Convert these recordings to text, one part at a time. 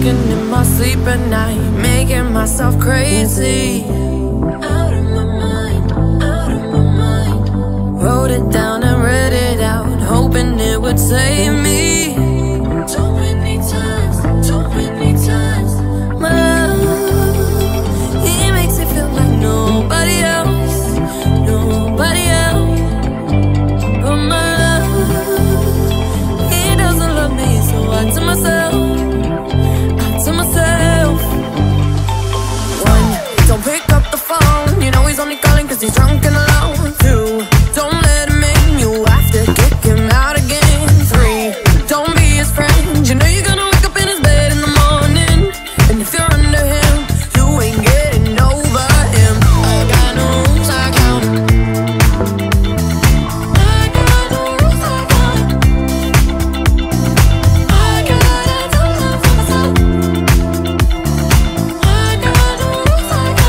talking in my sleep at night, making myself crazy. Out of my mind, out of my mind. Wrote it down and read it out, hoping it would save me. Too many times, too many times. My love, he makes it feel like nobody else, nobody else. But my love, he doesn't love me, so I tell myself. He's only calling cause he's drunk and alone. 2, don't let him in, you have to kick him out again. 3, don't be his friend, you know you're gonna wake up in his bed in the morning. And if you're under him, you ain't getting over him. I got no rules, I count. I got no rules, I count. I got no rules, I count. I got no rules, I count.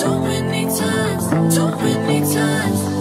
Too many times, too many times.